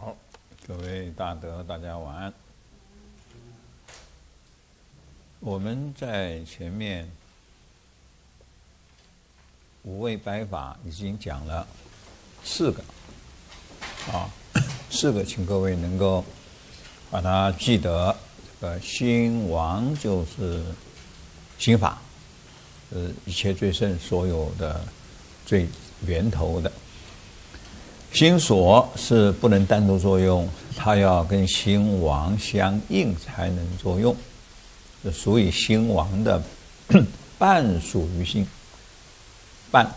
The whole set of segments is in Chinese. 好，各位大德，大家晚安。我们在前面五位白法已经讲了四个，请各位能够把它记得。这个心王就是心法，一切罪圣所有的最源头的。 心所是不能单独作用，它要跟心王相应才能作用，属于心王的半属于心。半，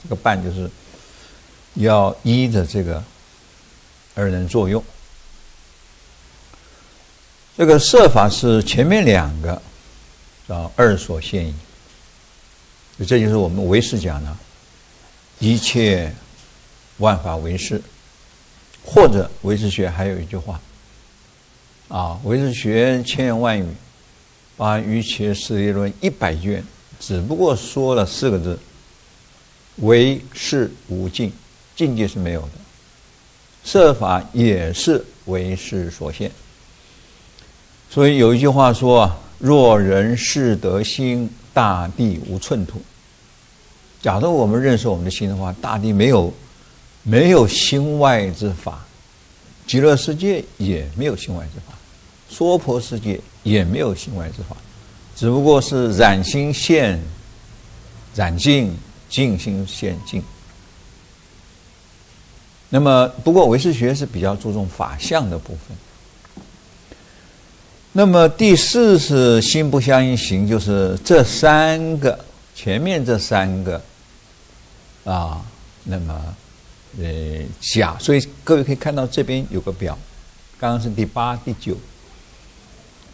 这个半就是要依着这个而能作用。这个摄法是前面两个叫二所现一，这就是我们唯识讲的，一切。 万法唯识，或者唯识学还有一句话，唯识学千言万语，把《瑜伽师地论》100卷，只不过说了4个字：唯识无境，境界是没有的。色法也是唯识所现，所以有一句话说若人是得心，大地无寸土。假如我们认识我们的心的话，大地没有心外之法，极乐世界也没有心外之法，娑婆世界也没有心外之法，只不过是染心现染境，境心现境。那么，不过唯识学是比较注重法相的部分。那么第四是心不相应行，就是前面这三个那么。 假，所以各位可以看到这边有个表，刚刚是第8、第9，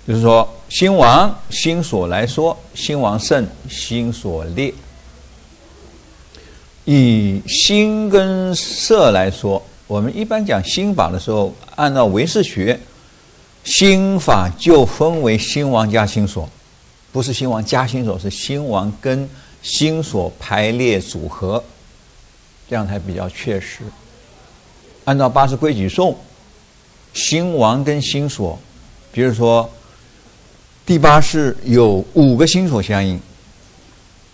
就是说心王、心所来说，心王胜，心所劣。以心跟色来说，我们一般讲心法的时候，按照唯识学，心法就分为心王加心所，不是心王加心所，是心王跟心所排列组合。 这样才比较确实。按照八识规矩颂，心王跟心所，比如说第八识有5个心所相应，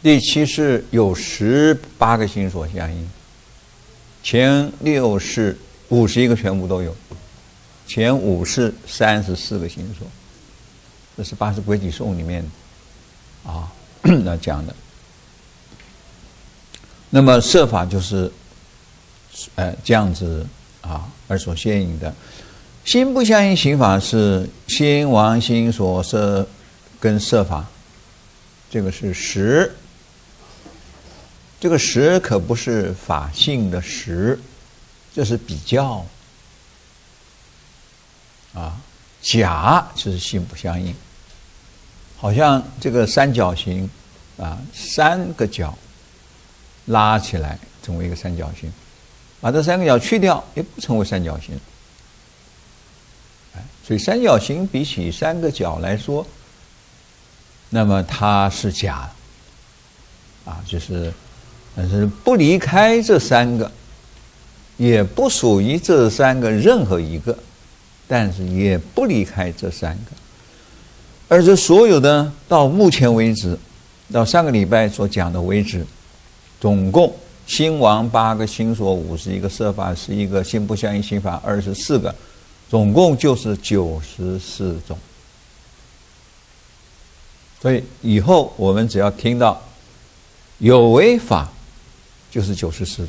第七识有18个心所相应，前6识51个全部都有，前5识34个心所，这是八识规矩颂里面那讲的。 那么摄法就是，这样子而所现引的，心不相应行法是心王心所摄跟摄法，这个是实，这个实可不是法性的实，这是比较，假就是心不相应，好像这个三角形3个角。 拉起来成为一个三角形，把这3个角去掉，也不成为三角形。所以三角形比起3个角来说，那么它是假，但是不离开这3个，也不属于这3个任何一个，但是也不离开这3个，而这所有的到目前为止，到上个礼拜所讲的为止。 总共心王8个，心所51个，摄法11个，心不相应行法24个，总共就是94种。所以以后我们只要听到有为法，就是94种。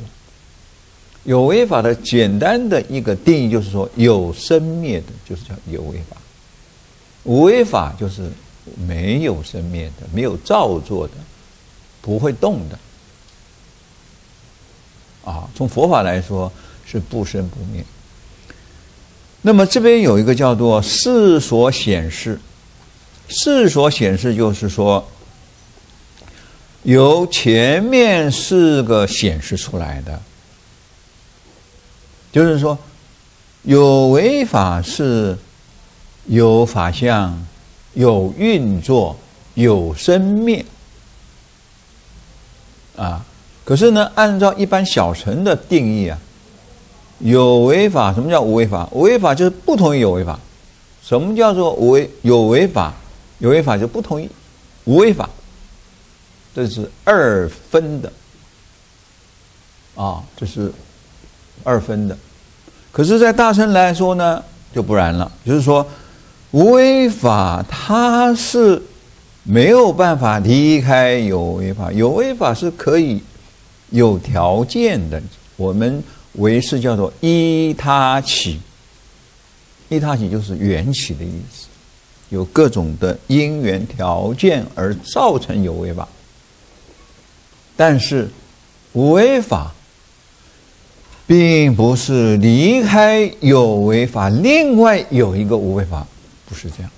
有为法的简单的一个定义就是说有生灭的，就是叫有为法；无为法就是没有生灭的，没有造作的，不会动的。 从佛法来说是不生不灭。那么这边有一个叫做世所显示，世所显示就是说由前面4个显示出来的，就是说有为法是有法相、有运作、有生灭可是呢，按照一般小乘的定义有为法，什么叫无为法？无为法就是不同于有为法。什么叫做无为？有为法，有为法就不同于无为法，这是二分的啊，这是二分的。可是，在大乘来说呢，就不然了，就是说无为法它是没有办法离开有为法，有为法是可以有条件的。我们唯是叫做依他起，依他起就是缘起的意思，有各种的因缘条件而造成有为法。但是无为法并不是离开有为法，另外有一个无为法，不是这样。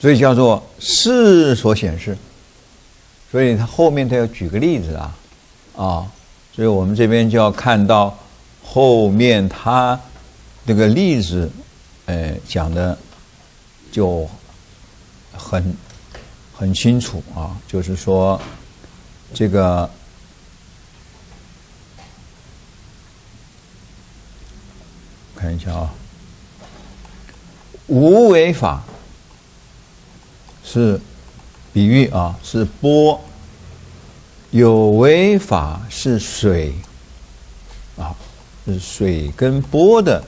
所以叫做世所显示。所以他后面他要举个例子啊。所以我们这边就要看到后面他这个例子，讲的就很清楚啊，就是说这个看一下啊，无为法是比喻啊，是波。有为法是水啊，是水跟波的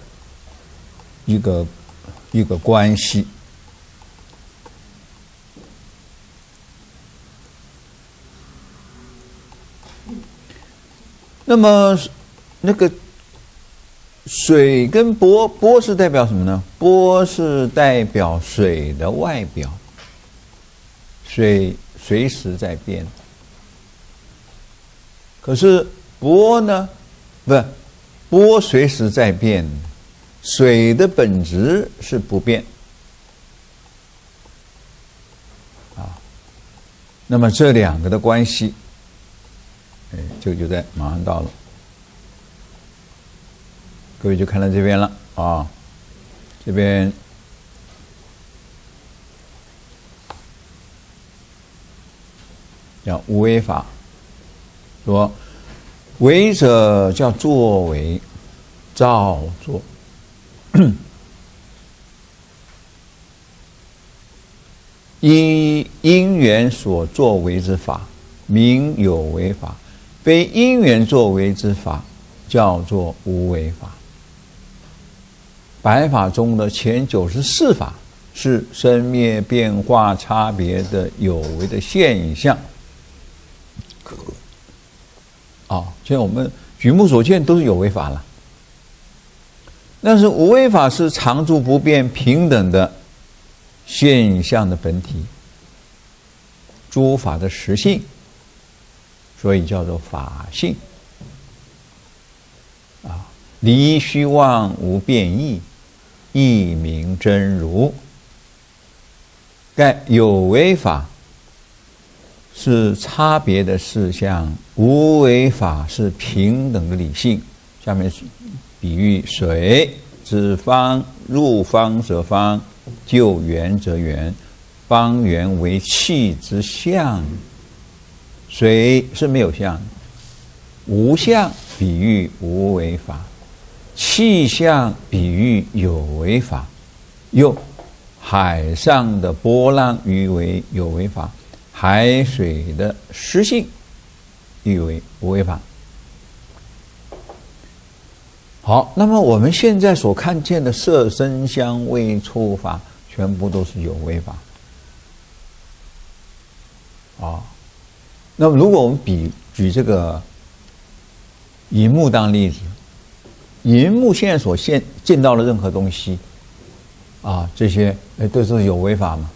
一个关系。那么那个水跟波，波是代表什么呢？波是代表水的外表，水随时在变。可是波呢？波随时在变，水的本质是不变啊。那么这两个的关系，就在马上到了，各位就看到这边了啊。这边叫无为法。说为者叫作为，造作依因缘所作为之法，名有为法；非因缘作为之法，叫做无为法。百法中的前94法是生灭变化差别的有为的现象。现在我们举目所见都是有为法了，但是无为法是常住不变平等的现象的本体，诸法的实性，所以叫做法性啊。离虚妄无变异，亦名真如。盖有为法是差别的事项，无为法是平等的理性。下面比喻水，指方入方则方，就圆则圆，方圆为气之象。水是没有象，无象比喻无为法，气象比喻有为法。又海上的波浪喻为有为法，海水的湿性亦为无为法。好，那么我们现在所看见的色身香味触法，全部都是有为法啊。那么如果我们举这个荧幕当例子，荧幕现在所见到的任何东西啊，这些都是有为法嘛。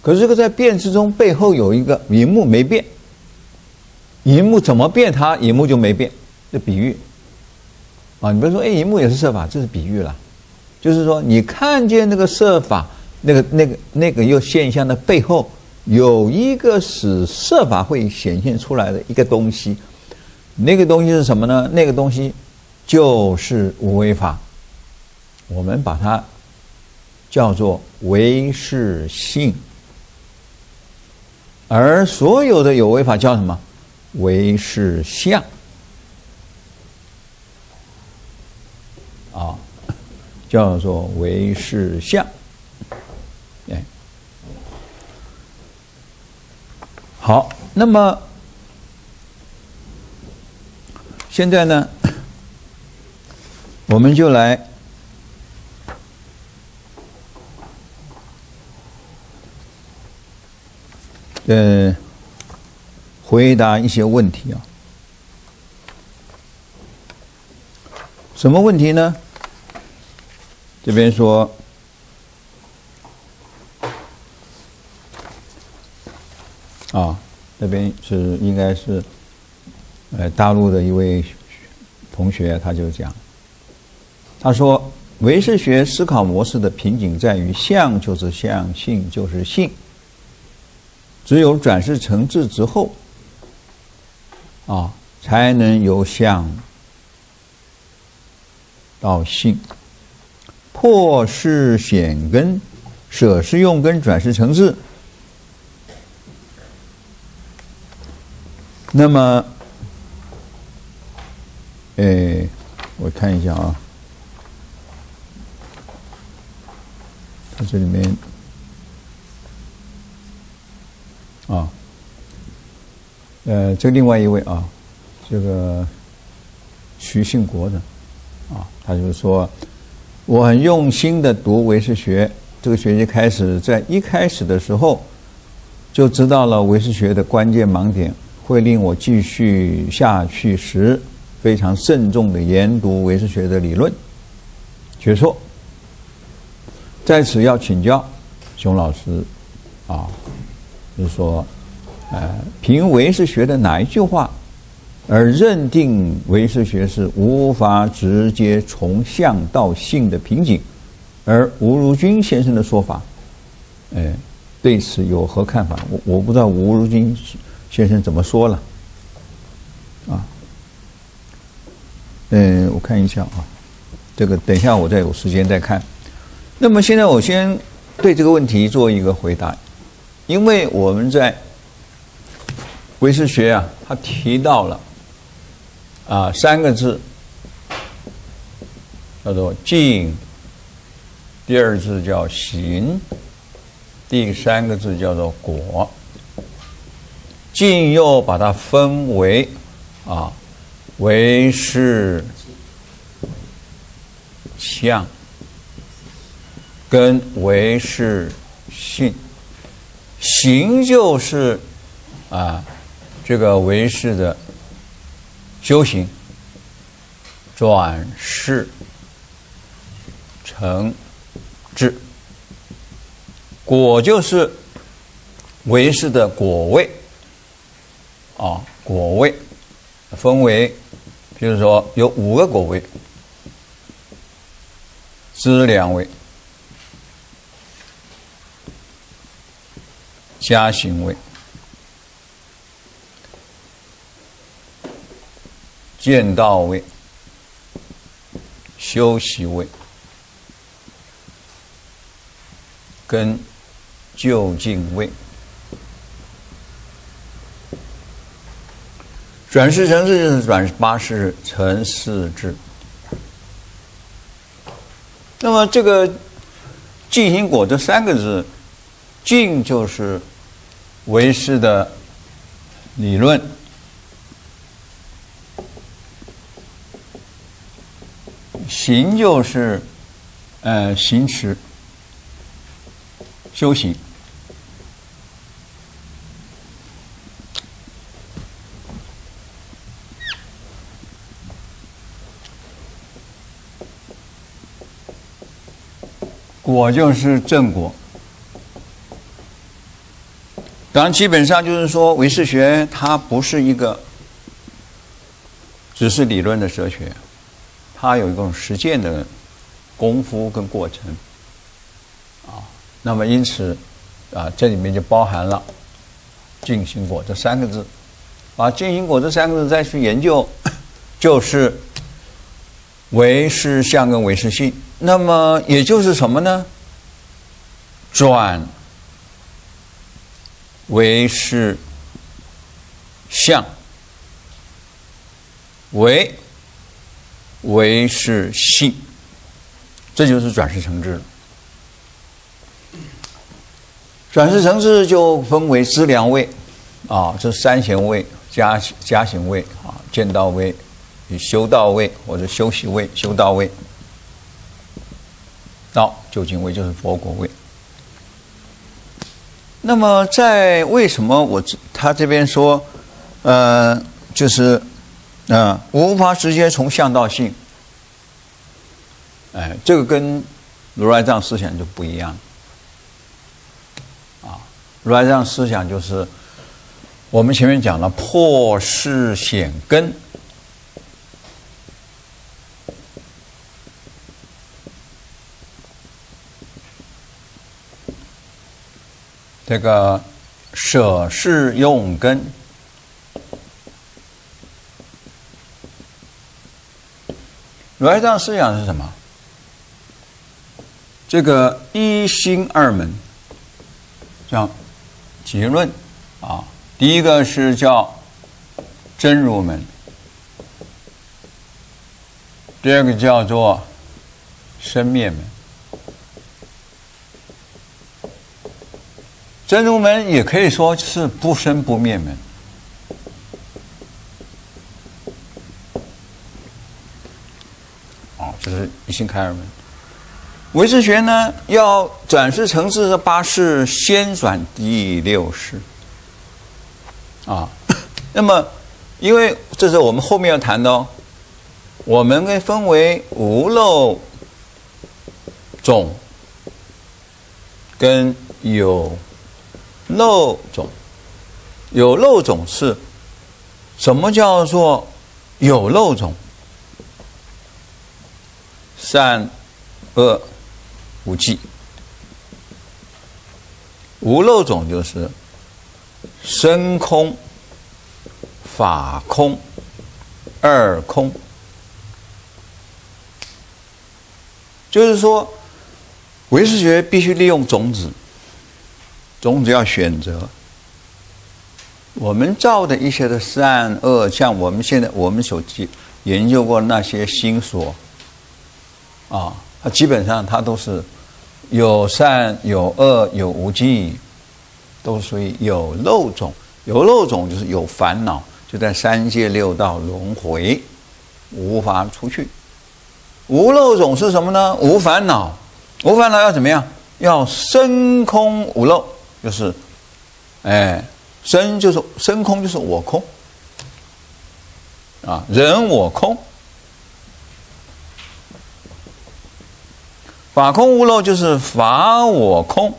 可是这个在变之中，背后有一个荧幕没变，荧幕怎么变它，荧幕就没变，这比喻啊。你不要说荧幕也是色法，这是比喻啦。就是说你看见那个色法，那个又现象的背后有一个使色法会显现出来的一个东西，那个东西是什么呢？那个东西就是无为法，我们把它叫做唯识性。而所有的有为法叫什么？唯识相。叫做唯识相。哎，好，那么现在呢，我们就来回答一些问题啊。 什么问题呢？这边说，啊，那边是应该是，大陆的一位同学他就讲，他说唯识学思考模式的瓶颈在于相就是相，性就是性，只有转世成智之后，啊，才能由相 到性，破是显根，舍是用根，转是成智。那么，我看一下啊，它这里面啊，这另外一位啊，这个徐信国的。 啊，他就说，我很用心的读唯识学，这个学期开始，在一开始的时候就知道了唯识学的关键盲点，会令我继续下去时非常慎重的研读唯识学的理论学说。在此要请教熊老师，啊，就是说，凭唯识学的哪一句话？ 而认定唯识学是无法直接从相到性的瓶颈，而吴如君先生的说法，对此有何看法？我不知道吴如君先生怎么说了，啊，我看一下啊，这个等一下我再有时间再看。那么现在我先对这个问题做一个回答，因为我们在唯识学啊，他提到了。 啊，三个字叫做静，第二字叫行，第三个字叫做果。静又把它分为啊，唯识相跟唯识性。行就是啊，这个唯识的 修行、转世、成智，果就是唯识的果位啊，果位分为，比如说有5个果位：资粮位、加行位、 见道位、修习位跟究竟位，转世成智就是转八识成四智。那么这个净行果这3个字，净就是唯识的理论。 行就是，行持、修行。果就是正果。当然，基本上就是说，唯识学它不是一个，只是理论的哲学。 它有一种实践的功夫跟过程，啊，那么因此，啊，这里面就包含了“净行果”这三个字，把“净行果”这三个字再去研究，就是唯识相跟唯识性。那么也就是什么呢？转唯识相，唯。 唯是性，这就是转世成智了。转世成智就分为资粮位，啊，这三贤位、加行位啊、见道位与修道位或者修习位、修道位，到究竟位就是佛国位。 那么，在为什么他这边说，我无法直接从相到性，哎，这个跟如来藏思想就不一样啊。如来藏思想就是我们前面讲了破事显根，这个舍是用根，如来藏思想是什么？这个一心二门，叫结论啊。第一个是叫真如门，第二个叫做生灭门。 真如门也可以说是不生不灭门。哦，这是一心开二门。唯识学呢，要转世成智的八识，先转第六识。啊，那么因为这是我们后面要谈的哦，我们可以分为无漏种跟有。 漏种，有漏种是什么？叫做有漏种，善恶无记。无漏种就是身空、法空、二空，就是说，唯识学必须利用种子。 种子要选择，我们造的一些的善恶，像我们现在我们所研究过那些心所，啊，它基本上它都是有善有恶有无记，都属于有漏种。有漏种就是有烦恼，就在三界六道轮回，无法出去。无漏种是什么呢？无烦恼，无烦恼要怎么样？要身空无漏。 就是，哎，身就是身空，就是我空，啊，人我空，法空无漏就是法我空，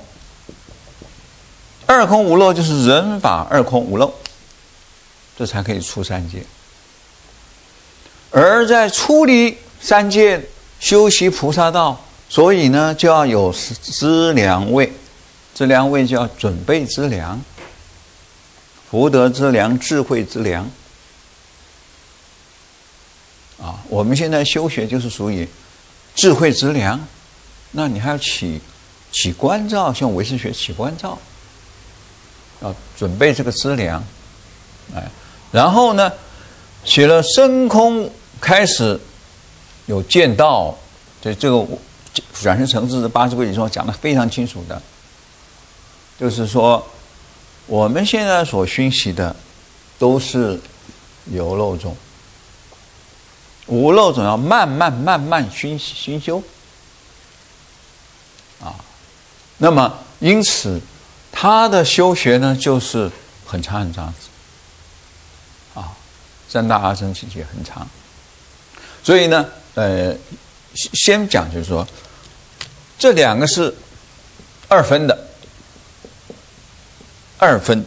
二空无漏就是人法二空无漏，这才可以出三界。而在出离三界修习菩萨道，所以呢，就要有资粮位。 资粮位叫准备资粮、福德资粮、智慧资粮。啊，我们现在修学就是属于智慧资粮，那你还要起观照，像唯识学起观照，要准备这个资粮。哎，然后呢，起了身空，开始有见道，这个转世成智的八识规矩中讲得非常清楚的。 就是说，我们现在所熏习的都是有漏种，无漏种要慢慢熏修啊。那么，因此他的修学呢，就是很长啊，三大阿僧祇劫很长。所以呢，先讲就是说，这两个是二分的。 二分。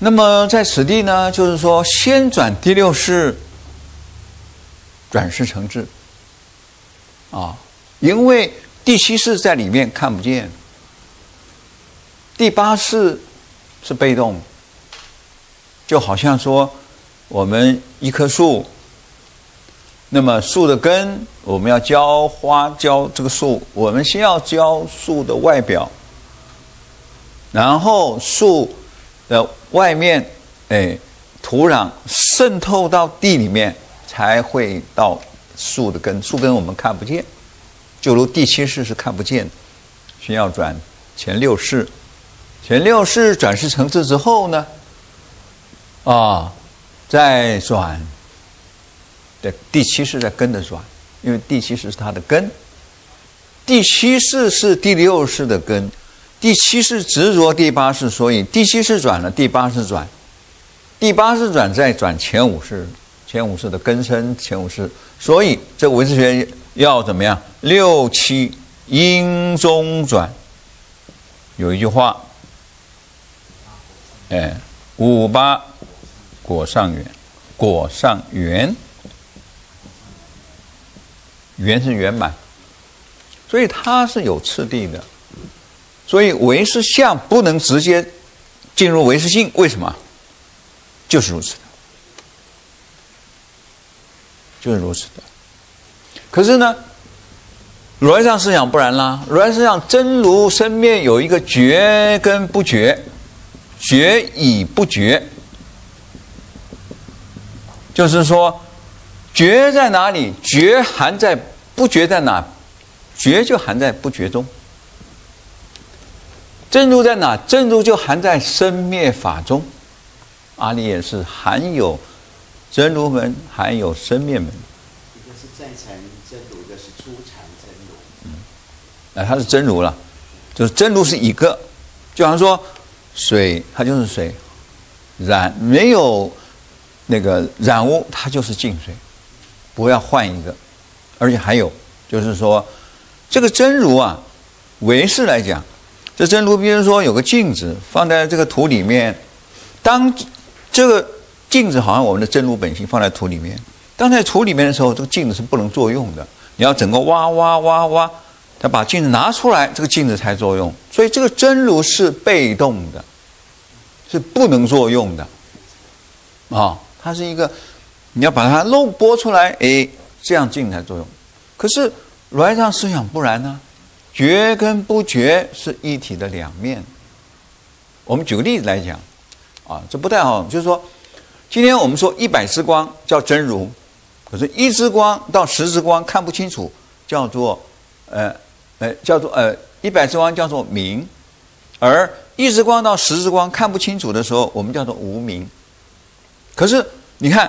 那么在此地呢，就是说先转第六识，转世成智啊，因为第七识在里面看不见，第八识是被动，就好像说我们一棵树，那么树的根。 我们要浇花，浇这个树，我们先要浇树的外表，然后树的外面，哎，土壤渗透到地里面，才会到树的根，树根我们看不见，就如第七识是看不见的。需要转前六识，前六识转世成智之后呢，再转的第七识在根的转，因为第七识是它的根，第七识是第六识的根，第七识执着第八识，所以第七识转了，第八识转。第八识转再转前五识，前五识的根身，前五识，所以这唯识学要怎么样？六七因中转。有一句话，五八果上缘，果上缘，缘是圆满，所以它是有次第的，所以唯识相不能直接进入唯识性，为什么？就是如此的，就是如此的。可是呢，如来藏思想不然啦。如来思想真如生灭有一个觉跟不觉，觉与不觉，就是说觉在哪里？觉含在不觉在哪？觉就含在不觉中。真如在哪？真如就含在生灭法中。阿里也是含有真如门，含有生灭门。一个是在禅真如，一个是出禅真如。它是真如了，就是真如是一个，就好像说水，它就是水；染没有那个染污，它就是净水。不要换一个，而且还有就是说，这个真如啊，唯识来讲，这真如比如说有个镜子放在这个土里面，当这个镜子好像我们的真如本性放在土里面，当在土里面的时候，这个镜子是不能作用的。你要整个挖挖挖挖，他把镜子拿出来，这个镜子才作用。所以这个真如是被动的，是不能作用的。它是一个，你要把它弄拨出来，这样镜才作用。可是如来藏思想不然呢，觉跟不觉是一体的两面。我们举个例子来讲，这不太好，就是说。今天我们说100支光叫真如，可是1支光到10支光看不清楚，叫做100支光叫做明，而1支光到10支光看不清楚的时候，我们叫做无明。可是你看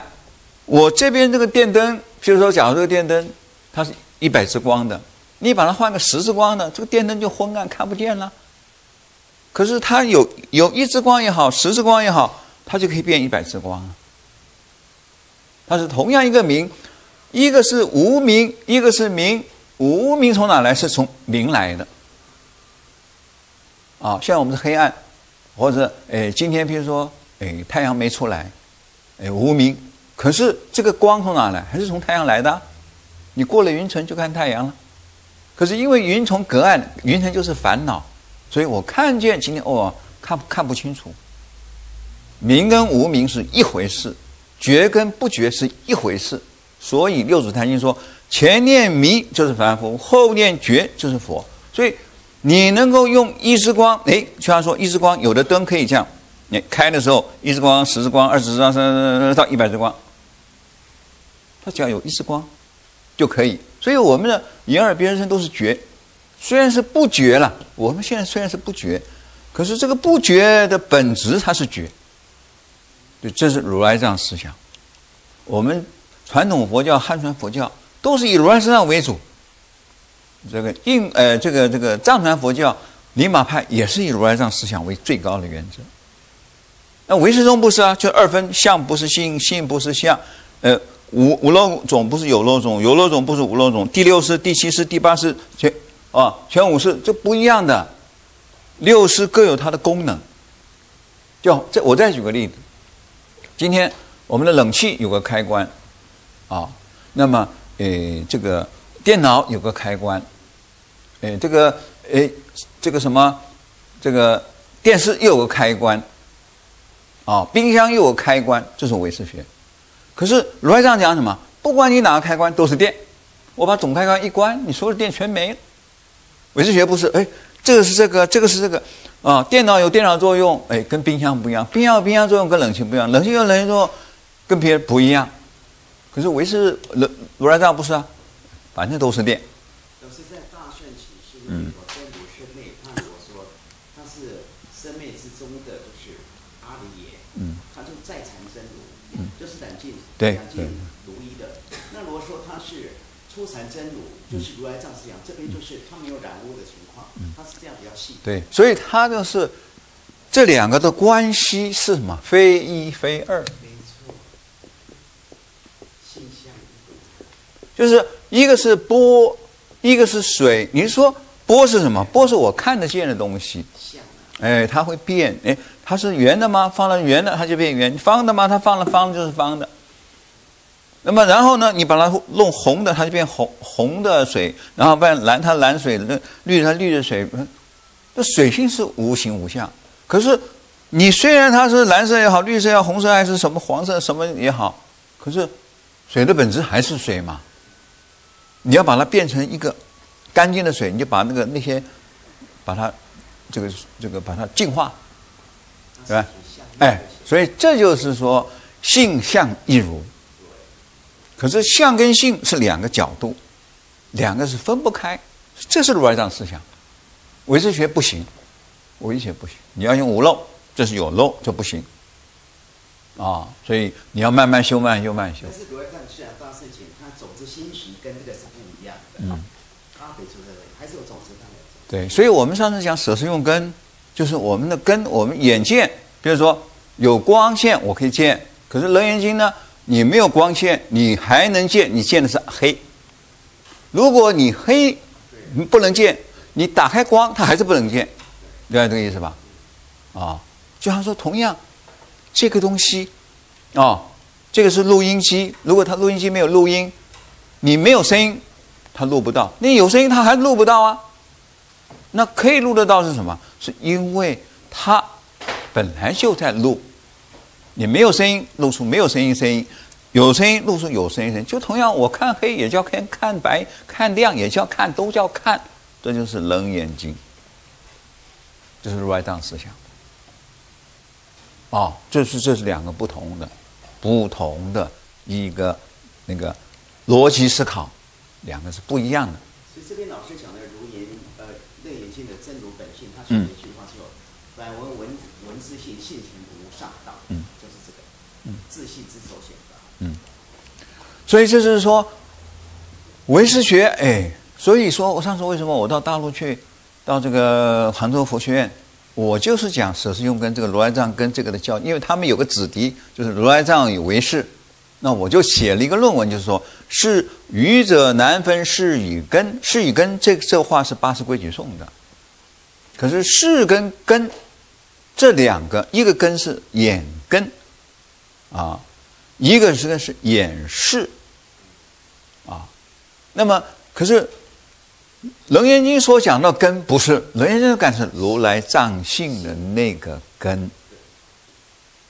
我这边这个电灯，譬如说假如这个电灯它是100支光的，你把它换个10支光的，这个电灯就昏暗看不见了。可是它有1支光也好，10支光也好，它就可以变100支光啊！它是同样一个明，一个是无明，一个是明。无明从哪来？是从明来的。像我们是黑暗，或者今天比如说太阳没出来，无明。可是这个光从哪来？还是从太阳来的。你过了云层就看太阳了。可是因为云从隔岸，云层就是烦恼，所以我看见今天看不清楚。明跟无明是一回事，觉跟不觉是一回事，所以六祖坛经说，前念迷就是凡夫，后念觉就是佛。所以你能够用1支光，就像说1支光，有的灯可以这样，你开的时候1支光、10支光、20支光、30到100支光，它只要有1支光就可以。所以我们的眼耳鼻舌身都是觉，虽然是不觉了，我们现在虽然是不觉，可是这个不觉的本质它是觉。对，这是如来藏思想。我们传统佛教、汉传佛教都是以如来藏为主，这个藏传佛教宁玛派也是以如来藏思想为最高的原则。那唯识宗不是啊，就2分，相不是性，性不是相，无漏种不是有漏种，有漏种不是无漏种，第六识、第七识、第八识全五识，这不一样的。六识各有它的功能。我再举个例子。今天我们的冷气有个开关，那么这个电脑有个开关，这个电视又有个开关，冰箱又有个开关，这是唯识学。可是如来藏讲什么？不管你哪个开关都是电，我把总开关一关，你所有的电全没了。唯识学不是，这个是这个，这个是这个。电脑有电脑作用，跟冰箱不一样；冰箱有冰箱作用，跟冷气不一样；冷气有冷气作用，跟别人不一样。可是唯识如来藏不是啊，反正都是念。老师在大圣起示里面，我跟卢师妹他跟我说，他是生灭之中的就是阿离耶，他就再禅真如，就是染净，如一的。那如果说他是初禅真如，就是如来藏思想，这边就是他没有染污的情况，他是这样比较细。对，所以他就是这两个的关系是什么？非一非二。 就是一个是波，一个是水。你说波是什么？波是我看得见的东西，哎，它会变。哎，它是圆的吗？放了圆的，它就变圆；方的吗？它放了方就是方的。那么然后呢，你把它弄红的，它就变红的水；然后变蓝，它蓝水；绿它绿的水。这水性是无形无相。可是你虽然它是蓝色也好，绿色也好，红色还是什么黄色什么也好，可是水的本质还是水嘛。 你要把它变成一个干净的水，你就把那些，把它这个把它净化，对吧？哎，所以这就是说性相一如。可是相跟性是两个角度，两个是分不开，这是如来藏思想。唯识学不行，唯识学不行，你要用无漏，这是有漏就不行。啊，所以你要慢慢修，慢慢修，慢慢修。 心识跟这个是不一样的，阿北出这里还是有种子上的。对，所以我们上次讲舍是用根，就是我们的根，我们眼见，比如说有光线我可以见，可是《楞严经》呢，你没有光线，你还能见，你见的是黑。如果你黑不能见，你打开光，它还是不能见，了解这个意思吧？啊，就像说同样这个东西，啊，这个是录音机，如果它录音机没有录音。 你没有声音，它录不到；你有声音，它还录不到啊。那可以录得到是什么？是因为它本来就在录。你没有声音，录出没有声音声音；有声音，录出有声音声音。就同样，我看黑也叫看，看白、看亮也叫看，都叫看。这就是楞严经，就是如来藏思想。哦，这是两个不同的一个那个。 逻辑思考，两个是不一样的。所以这边老师讲的《楞严经》的真如本性，它说的一句话说：“反文自性，性情无上道。”就是这个，自性之首显道。所以这就是说，唯识学，哎，所以说我上次为什么我到大陆去，到这个杭州佛学院，我就是讲舍是用跟这个如来藏跟这个的教，因为他们有个子题，就是如来藏与唯识。 那我就写了一个论文，就是说是愚者难分是与根，是与根这话是八识规矩颂的。可是是跟根这两个，一个根是眼根啊，一个是眼识啊。那么可是《楞严经》所讲到根不是《楞严经》的根，是如来藏性的那个根，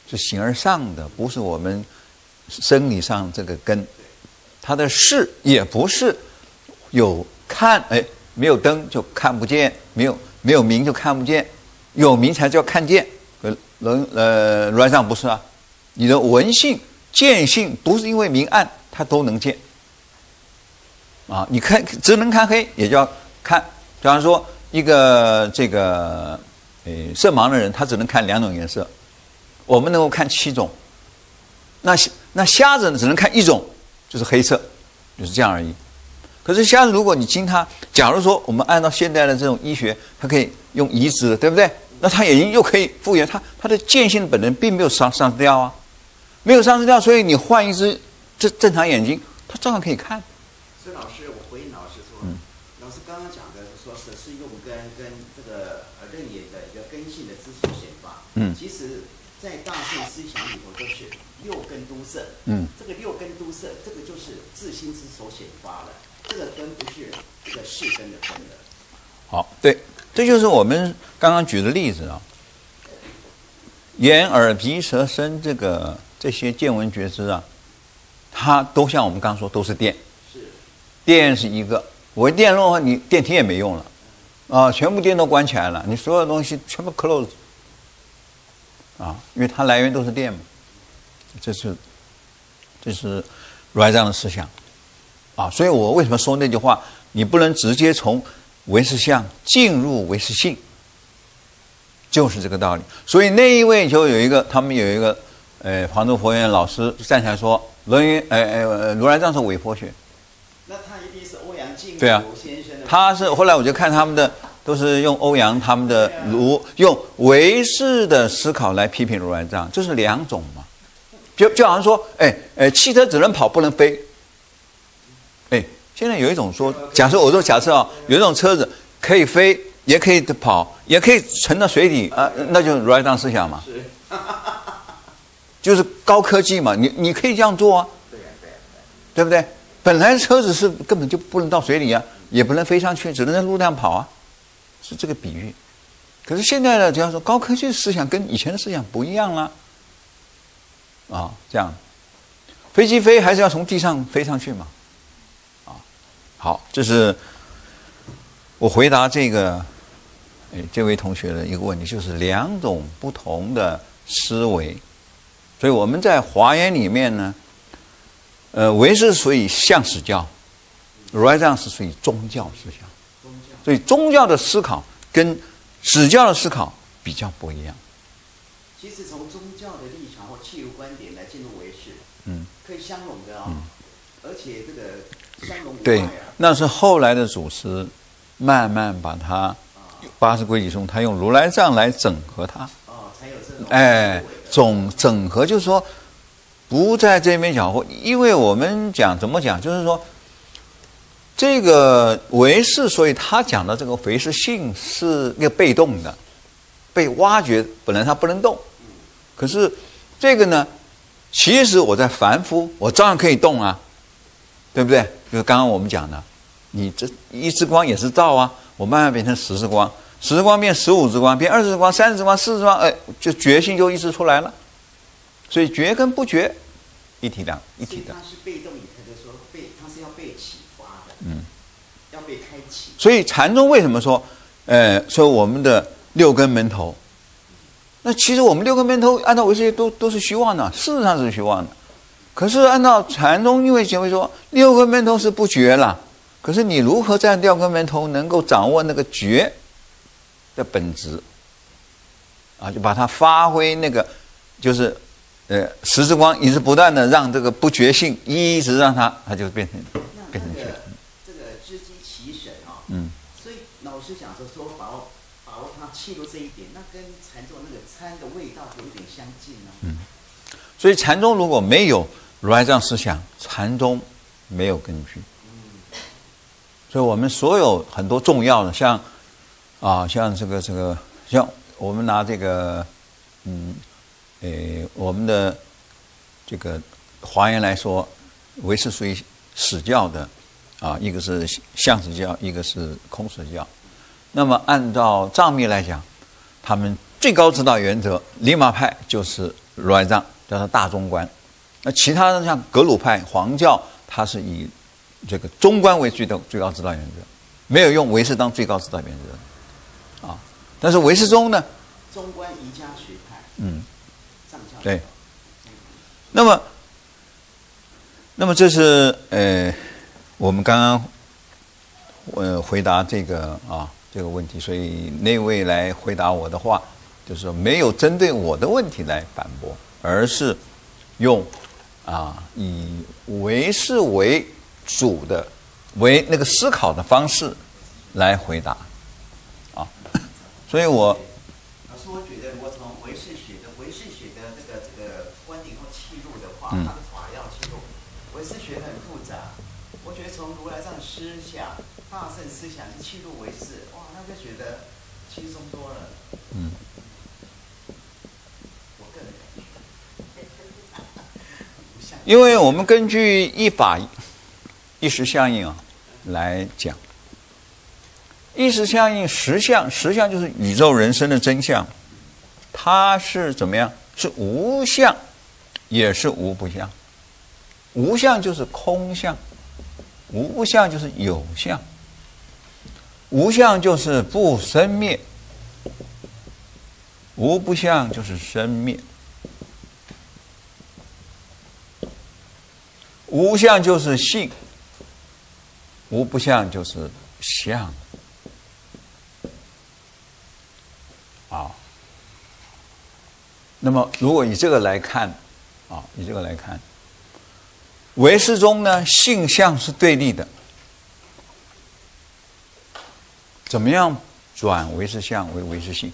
是形而上的，不是我们。 生理上这个根，它的视也不是有看，哎，没有灯就看不见，没有明就看不见，有明才叫看见。如来藏不是啊，你的闻性、见性不是因为明暗，它都能见。啊，你看只能看黑，也叫看。比方说一个这个色盲的人，他只能看两种颜色，我们能够看7种。 那瞎子呢，只能看一种，就是黑色，就是这样而已。可是瞎子，如果你经他，假如说我们按照现代的这种医学，它可以用移植，对不对？那他眼睛又可以复原，他的见性本能并没有丧失掉啊，没有丧失掉，所以你换一只这正常眼睛，他照样可以看。所以老师，我回应老师说，老师刚刚讲的是说舍是用根跟这个楞严的一个根性的知识显法，其实在大乘思想里头都是。 六根都摄，这个六根都摄，这个就是自心之所显发了。这个根不是这个世根的根了。好，对，这就是我们刚刚举的例子啊。眼、耳、鼻、舌、身，这些见闻觉知啊，它都像我们刚刚说，都是电。是。电是一个，我电的话，你电梯也没用了，啊，全部电都关起来了，你所有东西全部 close， 啊，因为它来源都是电嘛。 这是如来藏的思想，啊。所以我为什么说那句话，你不能直接从唯识相进入唯识性，就是这个道理。所以那一位就有一个，他们有一个，黄州佛院老师站起来说，如来藏是伪佛学。那他一定是欧阳靖先生的。他是后来我就看他们的。 都是用欧阳他们的用唯识的思考来批评如来藏，这是两种嘛？就好像说，汽车只能跑不能飞。现在有一种说，假设啊，有一种车子可以飞，也可以跑，也可以沉到水底啊，那就是如来藏思想嘛。就是高科技嘛，你可以这样做啊，对不对？本来车子是根本就不能到水里啊，也不能飞上去，只能在路上跑啊。 是这个比喻，可是现在呢，只要说高科技思想跟以前的思想不一样了，啊，这样，飞机飞还是要从地上飞上去嘛，啊，好，这是我回答这个，这位同学的一个问题，就是两种不同的思维，所以我们在华严里面呢，唯识属于相史教，如来藏是属于宗教思想。 所以宗教的思考跟史教的思考比较不一样。其实从宗教的立场或切入观点来进入唯识，可以相容的啊、而且这个相容无碍、啊。对，那是后来的祖师慢慢把它八识规矩中，他用如来藏来整合它。哦，才有这种整合，就是说不在这边搅和，因为我们讲怎么讲，就是说。 这个唯识，所以他讲的这个唯识性是一个被动的，被挖掘，本来他不能动。可是这个呢，其实我在凡夫，我照样可以动啊，对不对？就是刚刚我们讲的，你这一支光也是照啊，我慢慢变成十支光，十支光变15支光，变20支光，30支光，40支光，就觉性就一直出来了。所以觉跟不觉一体的。它是被动以后的说被，它是要被起。 要被开启。所以禅宗为什么说，说我们的六根门头？那其实我们六根门头按照唯识学都是虚妄的，事实上是虚妄的。可是按照禅宗因为前面说六根门头是不觉了，可是你如何在六根门头能够掌握那个觉的本质？啊，就把它发挥那个，就是。 十字光一直不断的让这个不觉性一直让它就变成觉。这个知机其神啊，所以老师讲说把握它切入这一点，那跟禅宗那个参的味道有点相近啊。所以禅宗如果没有如来藏思想，禅宗没有根据。所以我们所有很多重要的，像这个，像我们拿这个，我们的这个华严来说，唯识属于史教的，啊，一个是相史教，一个是空史教。那么按照藏密来讲，他们最高指导原则，理马派就是如来藏，叫它大中观。那其他的像格鲁派、黄教，它是以这个中观为最高指导原则，没有用唯识当最高指导原则。啊，但是唯识中呢，中观瑜伽学派，对，那么这是我们刚刚回答这个问题，所以那位来回答我的话，就是说没有针对我的问题来反驳，而是用以唯识为主的那个思考的方式来回答啊，所以我。 它的法要记录，唯识学很复杂。我觉得从如来藏思想、大乘思想去记录唯识，哇，那就觉得轻松多了。我个人感觉，因为我们根据一法一实相应来讲，一实相应实相就是宇宙人生的真相，它是怎么样？是无相。 也是无不相，无相就是空相，无不相就是有相，无相就是不生灭，无不相就是生灭，无相就是性，无不相就是相啊。那么如果以这个来看啊，以这个来看，唯识中呢，性相是对立的。怎么样转唯识相为唯识性？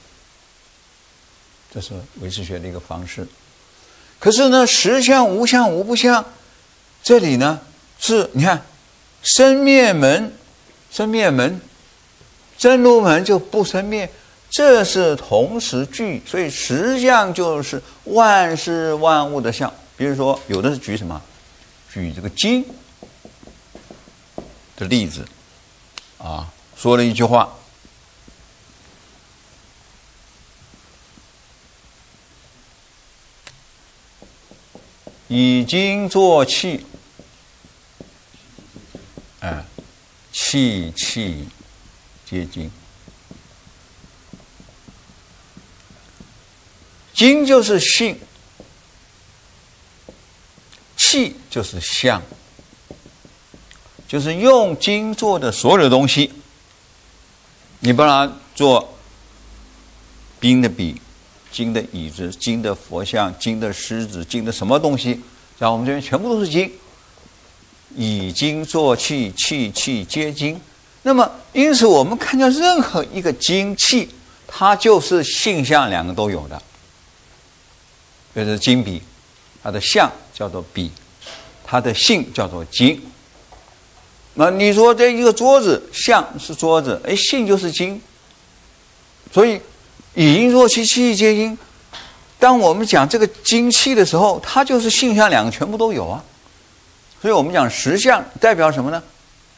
这是唯识学的一个方式。可是呢，实相、无相、无不相，这里呢是你看。 生灭门，生灭门，真如门就不生灭，这是同时具，所以实相就是万事万物的相。比如说，有的是举什么，举这个经的例子，啊，说了一句话，以经作器。 哎，气气皆经，经就是性，气就是相，就是用经做的所有的东西。你把它做冰的笔、金的椅子、金的佛像、金的狮子、金的什么东西，在我们这边全部都是经。 以经作器，器器皆经。那么，因此我们看见任何一个经器，它就是性相两个都有的。这是经笔，它的相叫做笔，它的性叫做经。那你说这一个桌子，相是桌子，哎，性就是经。所以，以经作器，器皆经。当我们讲这个经器的时候，它就是性相两个全部都有啊。 所以我们讲实相代表什么呢？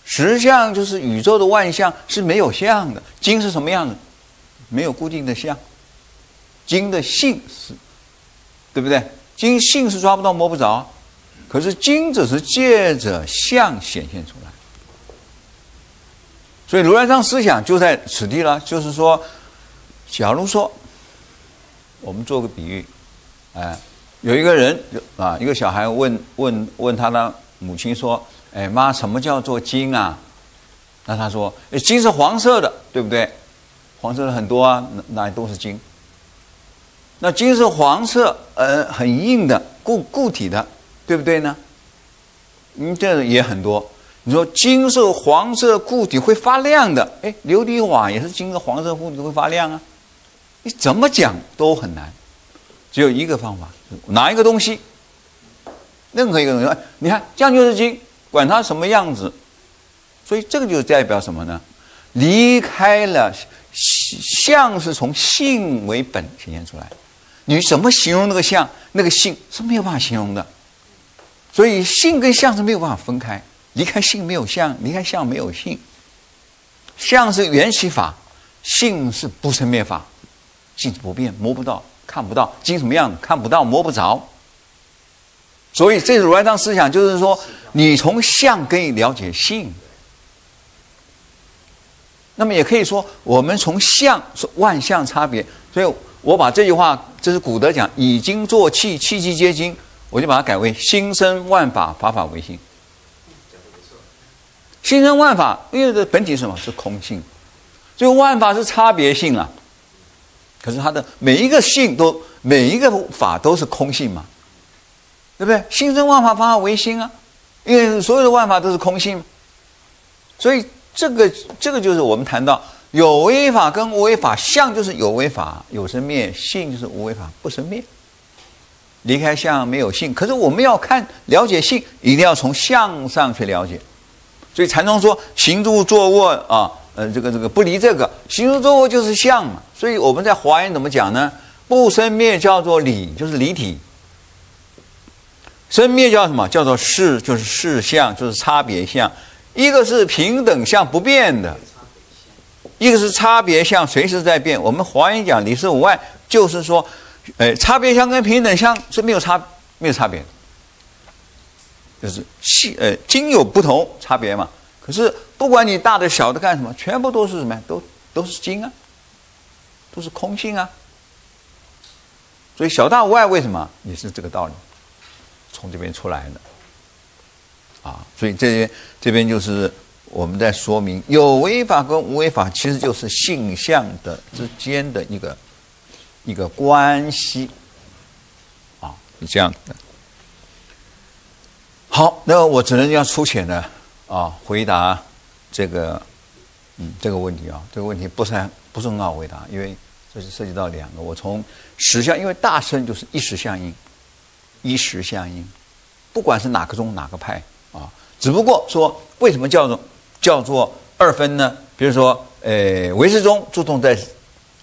实相就是宇宙的万象是没有相的。经是什么样子？没有固定的相。经的性是，对不对？经性是抓不到摸不着，可是经只是借着相显现出来。所以如来藏思想就在此地了。就是说，假如说，我们做个比喻，哎，有一个人啊，一个小孩问他的。 母亲说：“哎妈，什么叫做金啊？”那他说：“哎，金是黄色的，对不对？黄色的很多啊，哪里都是金。那金是黄色，很硬的固体的，对不对呢？这也很多。你说金是黄色固体会发亮的，哎，琉璃瓦也是金的黄色固体会发亮啊。你怎么讲都很难，只有一个方法，拿一个东西。” 任何一个东西，你看，这样就是经，管它什么样子，所以这个就代表什么呢？离开了相是从性为本显现出来，你怎么形容那个相、那个性是没有办法形容的，所以性跟相是没有办法分开，离开性没有相，离开相没有性。相是缘起法，性是不生灭法，性是不变，摸不到、看不到，经什么样子看不到、摸不着。 所以，这如来藏思想就是说，你从相可以了解性。那么，也可以说，我们从相是万象差别。所以我把这句话，这是古德讲“以经作器，器器皆经”，我就把它改为“心生万法，法法唯心”。心生万法，因为这本体是什么？是空性。所以万法是差别性啊。可是它的每一个性都，每一个法都是空性嘛。 对不对？心生万法，法法唯心啊，因为所有的万法都是空性，所以这个就是我们谈到有为法跟无为法，相就是有为法有生灭，性就是无为法不生灭。离开相没有性，可是我们要看了解性，一定要从相上去了解。所以禅宗说行住坐卧啊，这个不离这个行住坐卧就是相嘛。所以我们在华严怎么讲呢？不生灭叫做理，就是理体。 生灭叫什么？叫做事，就是事相，就是差别相。一个是平等相不变的，一个是差别相随时在变。我们华严讲理事无碍，就是说，差别相跟平等相是没有差别的，就是经有不同差别嘛。可是不管你大的小的干什么，全部都是什么？都是经啊，都是空性啊。所以小大无碍为什么也是这个道理？ 从这边出来的，啊，所以这边就是我们在说明有为法跟无为法其实就是性相的之间的一个关系啊，是这样的。好，那我只能要粗浅的啊回答这个问题啊，这个问题不是很好回答，因为这是涉及到两个。我从实相，因为大乘就是一实相应，一实相应，不管是哪个宗哪个派啊，只不过说为什么叫做二分呢？比如说，唯识宗注重在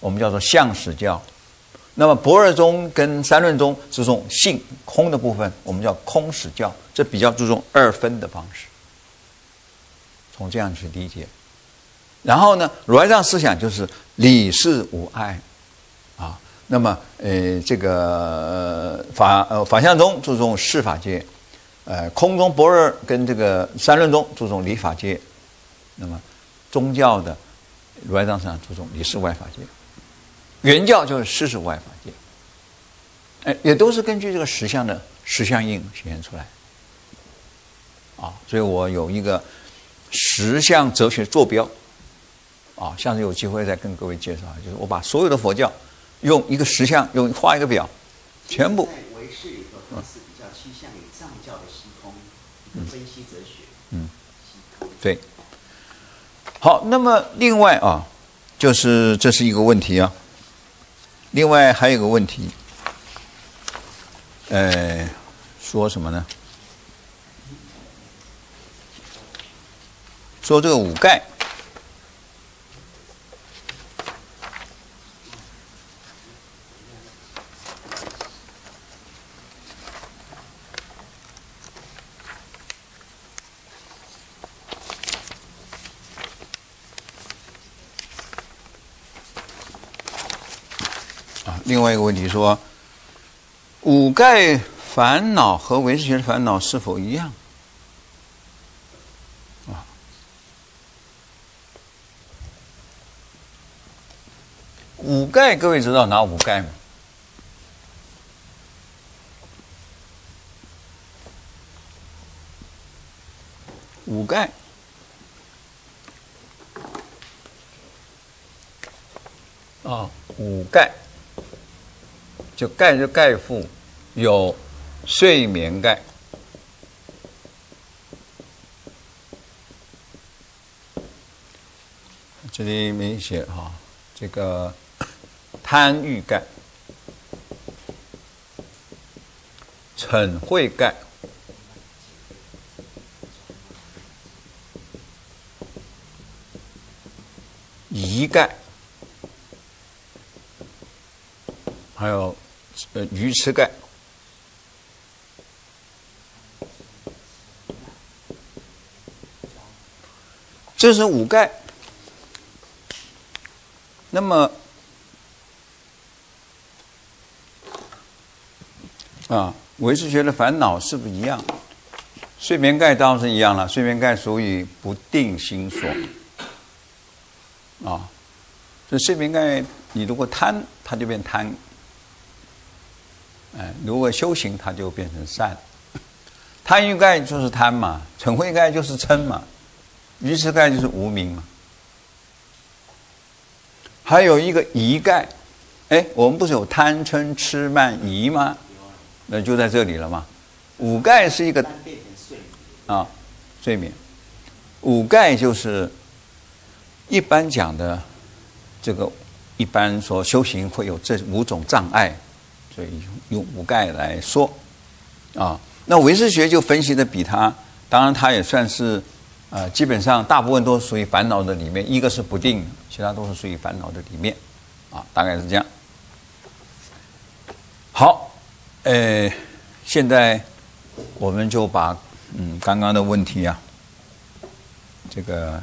我们叫做相实教，那么般若宗跟三论宗注重性空的部分，我们叫空实教，这比较注重二分的方式。从这样去理解。然后呢，如来藏思想就是理事无碍，啊，那么法相宗注重事法界，空中般若跟这个三论宗注重理法界，那么宗教的如来藏思想注重理事外法界，原教就是事事外法界，也都是根据这个实相的实相应显现出来，啊，所以我有一个实相哲学坐标。啊，下次有机会再跟各位介绍，就是我把所有的佛教用一个实相，用画一个表，全部。在唯识里头，它是比较趋向于藏教的虚空分析哲学。嗯，对。好，那么另外啊，就是这是一个问题啊。另外还有一个问题，说什么呢？说这个五盖。另外一个问题说，五盖烦恼和唯识学的烦恼是否一样？啊，五盖各位知道哪五盖吗？五盖。啊，五盖。就盖腹，有睡眠盖，这里没写哈、啊。这个贪欲盖、嗔恚盖、疑盖，还有。愚痴盖，这是五盖。那么，啊，唯识学的烦恼是不是一样？睡眠盖当然是一样了，睡眠盖属于不定心所。啊，这睡眠盖，你如果贪，它就变贪。如果修行，它就变成善。贪欲盖就是贪嘛，嗔恚盖就是嗔嘛，愚痴盖就是无明嘛。还有一个疑盖，我们不是有贪嗔痴慢疑吗？那就在这里了嘛。五盖是一个啊，睡眠。五盖就是一般讲的这个，一般说修行会有这五种障碍。所以用五盖来说，啊，那唯识学就分析的比它，当然它也算是，基本上大部分都属于烦恼的里面，一个是不定，其他都是属于烦恼的里面，啊，大概是这样。好，现在我们就把刚刚的问题啊，这个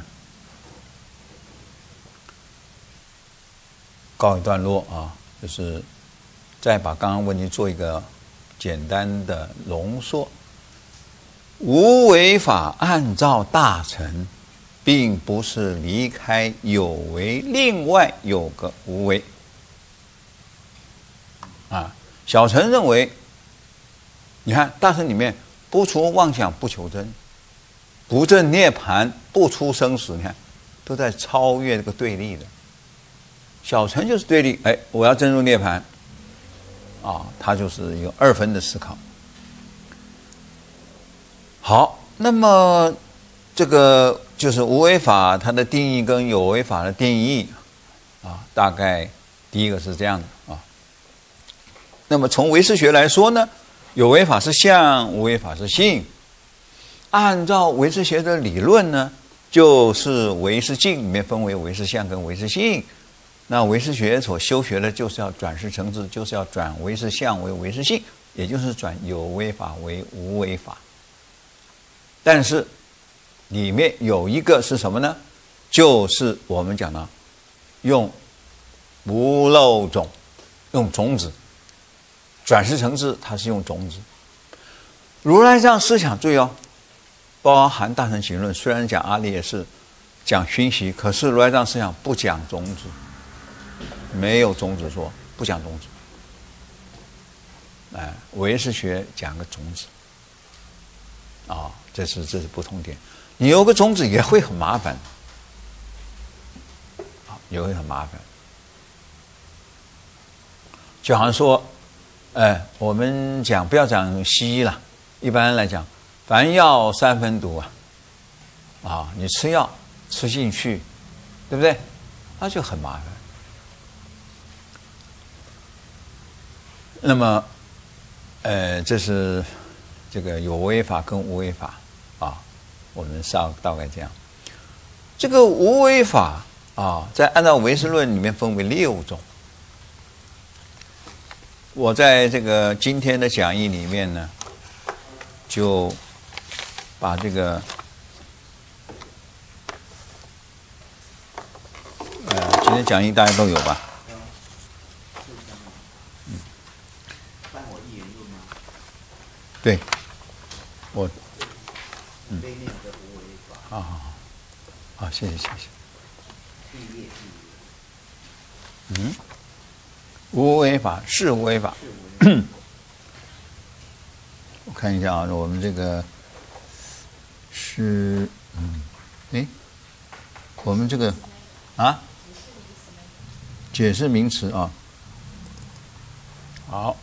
告一段落啊，就是。再把刚刚问题做一个简单的浓缩。无为法按照大乘，并不是离开有为，另外有个无为。啊，小乘认为，你看大乘里面不除妄想，不求真，不证涅盘，不出生死，你看，都在超越这个对立的。小乘就是对立，哎，我要证入涅盘，啊，它就是一个二分的思考。好，那么这个就是无为法它的定义跟有为法的定义，啊，大概第一个是这样的啊。那么从唯识学来说呢，有为法是相，无为法是性。 按照唯识学的理论呢，就是唯识境里面分为唯识相跟唯识性。那唯识学所修学的就是要转识成智，就是要转唯识相为唯识性，也就是转有为法为无为法。但是里面有一个是什么呢？就是我们讲的用无漏种，用种子转识成智，它是用种子。如来藏思想注意哦。 包含大乘行论，虽然讲阿赖耶识，讲熏习，可是如来藏思想不讲种子，没有种子说，不讲种子。哎，唯识学讲个种子，啊，这是不同点。你有个种子也会很麻烦，啊，也会很麻烦。就好像说，哎，我们讲不要讲西医了，一般来讲。 凡药三分毒啊，啊，你吃药吃进去，对不对？那就很麻烦。那么，这是这个有为法跟无为法啊，我们上大概这样。这个无为法啊，在按照唯识论里面分为6种。我在这个今天的讲义里面呢，就。 把这个今天讲义大家都有吧？嗯，办我一人用吗？对，我嗯，好好好，好，谢谢谢谢。嗯，无为法是无为法。我看一下啊，我们这个。 是，嗯，哎，我们这个啊，解释名词啊，好，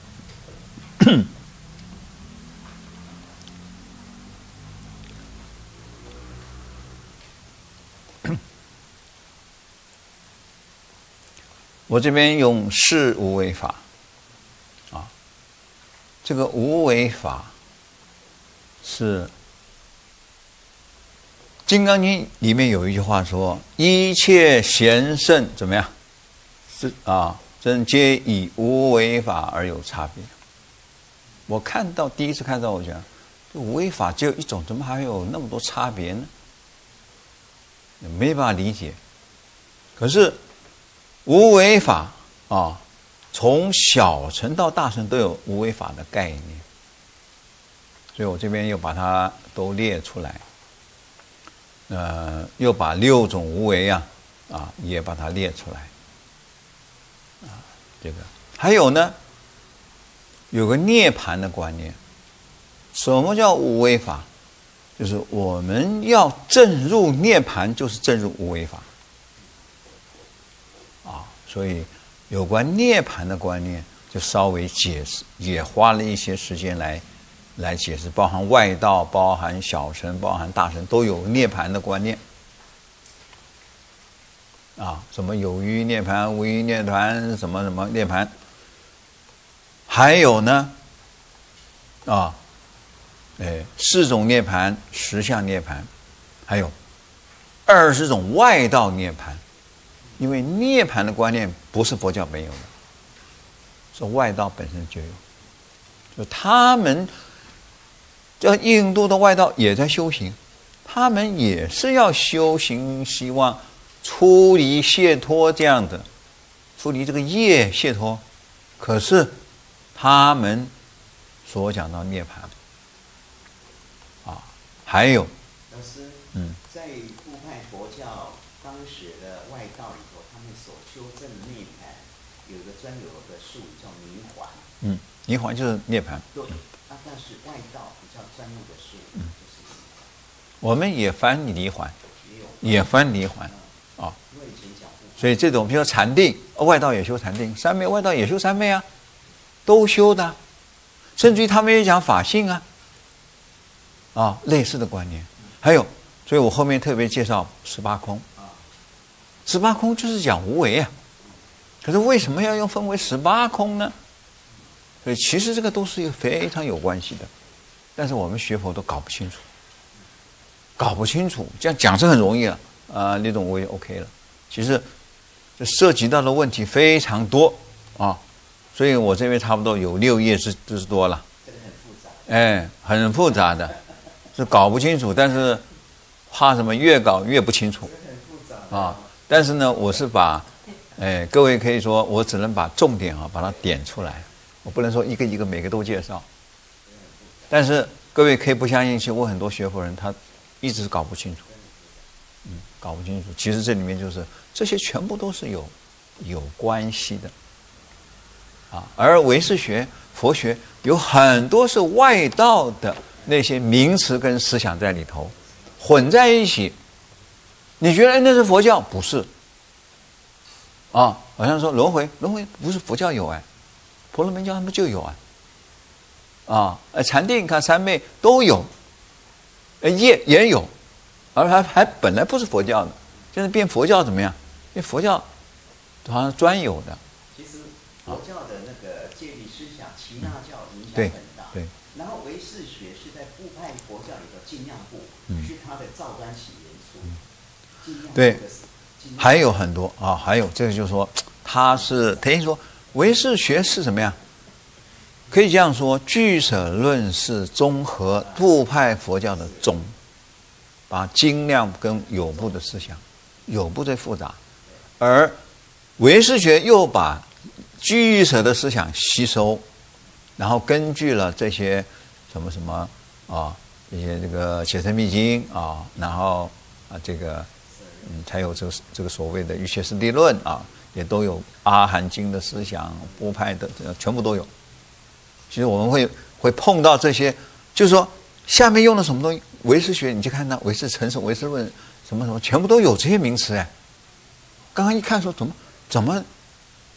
我这边用是无为法啊，这个无为法是。 《金刚经》里面有一句话说：“一切贤圣怎么样？是啊，真皆以无为法而有差别。”我看到第一次看到，我觉得这无为法只有一种，怎么还有那么多差别呢？没办法理解。可是无为法啊，从小乘到大乘都有无为法的概念，所以我这边又把它都列出来。 又把6种无为啊，啊，也把它列出来，啊，这个还有呢，有个涅槃的观念。什么叫无为法？就是我们要证入涅槃，就是证入无为法，啊，所以有关涅槃的观念，就稍微解释，也花了一些时间来。 来解释，包含外道、包含小乘、包含大乘，都有涅槃的观念。啊，什么有余涅槃、无余涅槃，什么什么涅槃。还有呢，啊，哎，4种涅槃、10项涅槃，还有20种外道涅槃。因为涅槃的观念不是佛教没有的，是外道本身就有，就他们。 这印度的外道也在修行，他们也是要修行，希望出离解脱这样的，出离这个业解脱。可是他们所讲到涅槃啊，还有老师，嗯，在部派佛教当时的外道里头，他们所修正涅槃有一个专有的术语叫泥环，嗯，泥环就是涅槃，对。 但是外道比较专业的是，就是我们也翻离还，也翻离还啊。所以这种，比如说禅定，外道也修禅定，三昧外道也修三昧啊，都修的、啊，甚至于他们也讲法性啊，啊，类似的观念。还有，所以我后面特别介绍十八空，十八空就是讲无为啊。可是为什么要用分为18空呢？所以其实这个都是非常有关系的，但是我们学佛都搞不清楚，搞不清楚。这样讲是很容易了，那种我也 OK 了。其实这涉及到的问题非常多啊，所以我这边差不多有6页之多了。这个很复杂。哎，很复杂的，是搞不清楚，但是怕什么？越搞越不清楚。啊，但是呢，我是把。哎，各位可以说，我只能把重点啊，把它点出来，我不能说一个一个每个都介绍。但是各位可以不相信，其实我很多学佛人他一直搞不清楚，搞不清楚。其实这里面就是这些全部都是有关系的，啊，而唯识学、佛学有很多是外道的那些名词跟思想在里头混在一起，你觉得哎那是佛教？不是。啊，好像说轮回，轮回不是佛教有哎，婆罗门教他们就有啊，啊，禅定看三昧都有，也有，而还本来不是佛教的，现在变佛教怎么样？因为佛教好像专有的。其实佛教的那个戒律思想，耆那教影响很大，对。对，然后唯识学是在部派佛教里头尽量部，是它的照搬起源处，尽量部的。对。还有很多啊，还有这个就是说，它是等于说唯识学是什么呀？可以这样说，俱舍论是综合部派佛教的宗，把精量跟有部的思想，有部最复杂，而唯识学又把俱舍的思想吸收，然后根据了这些什么什么啊，一些这个《解深密经》啊，然后啊这个。才有这个所谓的《瑜伽师地论》啊，也都有《阿含经》的思想，部派的全部都有。其实我们会碰到这些，就是说下面用的什么东西，唯识学你就看到唯识成熟、唯识论什么什么，全部都有这些名词哎。刚刚一看说怎么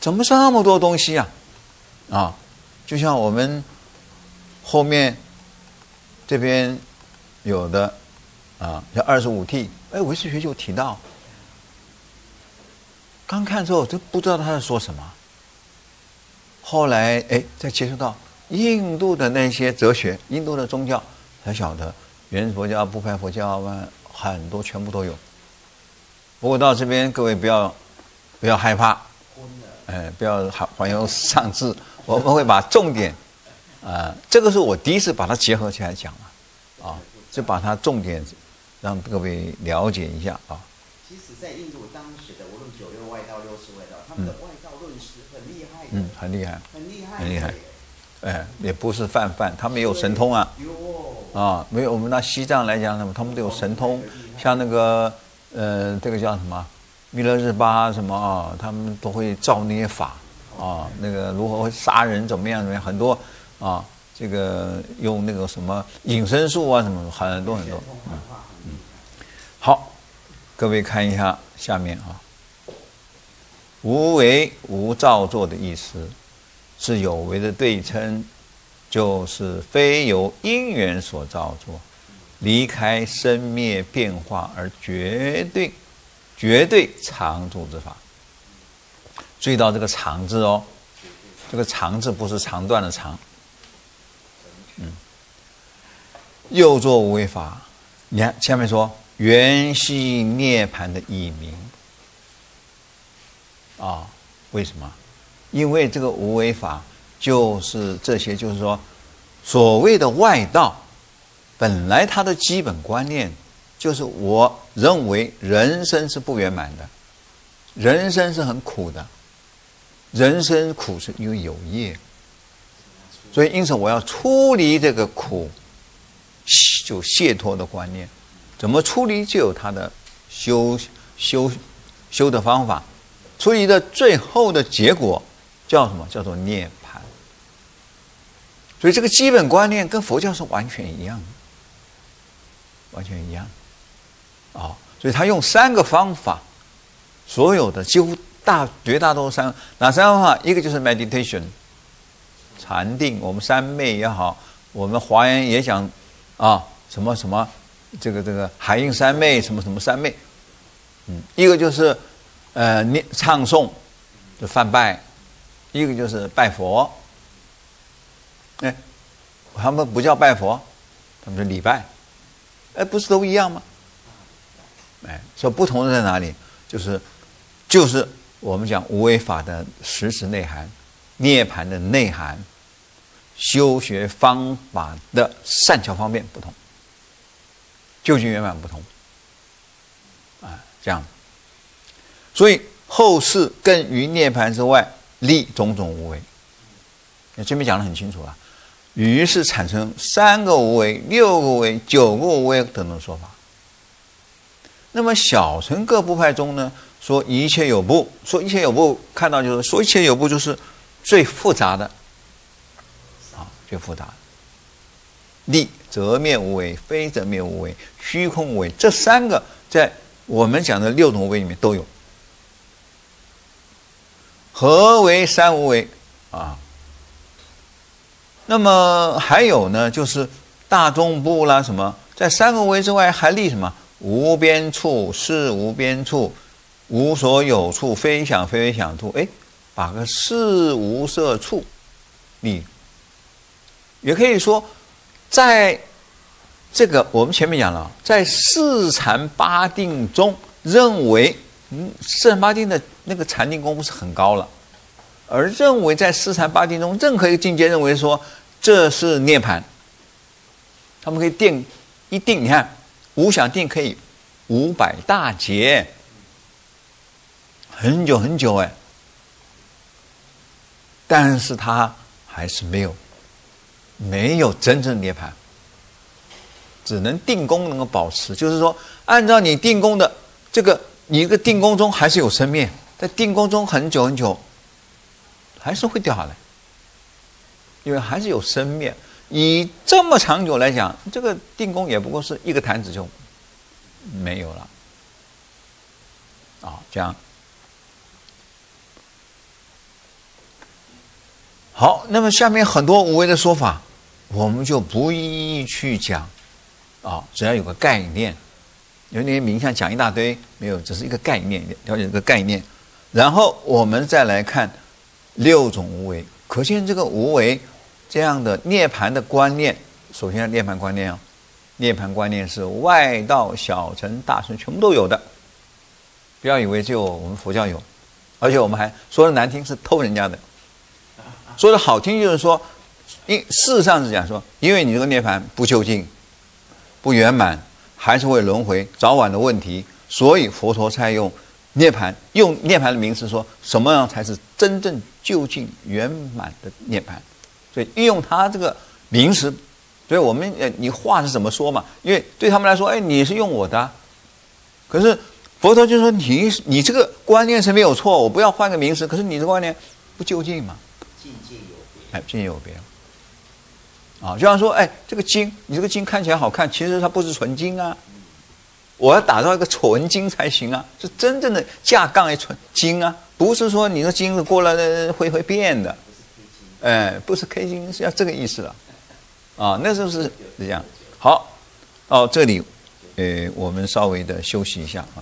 这么多东西呀？啊，就像我们后面这边有的啊，叫25T。哎，唯识学就提到，刚看之后就不知道他在说什么。后来哎，再接触到印度的那些哲学、印度的宗教，才晓得原始佛教、部派佛教很多全部都有。不过到这边，各位不要害怕，哎，不要怀忧丧志。我们会把重点，这个是我第一次把它结合起来讲了，啊，就把它重点。让各位了解一下啊！其实，在印度当时的无论九六外道、六识外道，他们的外道论是很厉害的，很厉害，很厉害，很厉害。哎，也不是泛，他们也有神通啊！啊，没有我们拿西藏来讲什么，他们都有神通，像那个这个叫什么弥勒日巴什么啊，他们都会造那些法啊，那个如何会杀人怎么样，很多啊，这个用那个什么隐身术啊什么，很多很多。好，各位看一下下面啊。无为无造作的意思是有为的对称，就是非由因缘所造作，离开生灭变化而绝对常住之法。注意到这个常字哦，这个常字不是长段的长。又作无为法，你看下面说。缘系涅槃的异名啊？为什么？因为这个无为法就是这些，就是说，所谓的外道，本来他的基本观念就是我认为人生是不圆满的，人生是很苦的，人生苦是因为有业，所以因此我要出离这个苦，就解脱的观念。怎么出离就有他的修的方法，出离的最后的结果叫什么？叫做涅槃。所以这个基本观念跟佛教是完全一样的。完全一样。哦，所以他用三个方法，所有的几乎绝大多数哪三个方法？一个就是 meditation， 禅定。我们三昧也好，我们华严也讲啊，什么什么这个海印三昧，什么什么三昧。一个就是念唱诵就梵拜，一个就是拜佛。哎，他们不叫拜佛，他们是礼拜。哎，不是都一样吗？哎，所以不同的在哪里？就是我们讲无为法的实质内涵，涅槃的内涵，修学方法的善巧方便不同，究竟圆满不同。啊，这样。所以后世更于涅槃之外立种种无为。那这边讲得很清楚了。于是产生3个无为、6个无为、9个无为等等说法。那么小乘各部派中呢，说一切有部，看到就是说一切有部就是最复杂的，啊，最复杂的。立则灭无为，非则灭无为，虚空无为，这3个在我们讲的6种无为里面都有。何为三无为啊？那么还有呢，就是大众部啦，什么在3个无为之外还立什么？无边处、是无边处、无所有处、非想非非想处。哎，把个是无色处立。也可以说，在这个我们前面讲了，在四禅八定中，认为四禅八定的那个禅定功夫是很高了，而认为在四禅八定中任何一个境界，认为说这是涅槃，他们可以定一定，你看。无想定可以500大劫，很久很久哎，但是他还是没有真正涅槃，只能定功能够保持，就是说按照你定功的这个，你一个定功中还是有生灭，在定功中很久很久，还是会掉下来，因为还是有生灭。以这么长久来讲，这个定功也不过是一个弹指就没有了啊！这样好，那么下面很多无为的说法，我们就不一一去讲啊，只要有个概念，有那些名相讲一大堆，没有，只是一个概念，了解这个概念，然后我们再来看6种无为，可见这个无为。这样的涅槃的观念，首先涅槃观念啊，涅槃观念是外道、小乘、大乘全部都有的，不要以为只有我们佛教有，而且我们还说的难听是偷人家的，说的好听就是说，事实上是讲说，因为你这个涅槃不究竟、不圆满，还是会轮回，早晚的问题，所以佛陀才用涅槃，用涅槃的名词说什么样才是真正究竟圆满的涅槃。所以运用它这个名词，所以我们你话是怎么说嘛？因为对他们来说，哎，你是用我的、啊，可是佛陀就说你这个观念是没有错，我不要换个名词，可是你的观念不究竟嘛？境界有别，哎，境界有别啊！就像说，哎，这个金，你这个金看起来好看，其实它不是纯金啊，我要打造一个纯金才行啊，是真正的架杠一纯金啊，不是说你的金子过了会变的。哎，不是 K 金，是要这个意思了，啊，那时候是这样。好，到这里，我们稍微的休息一下啊。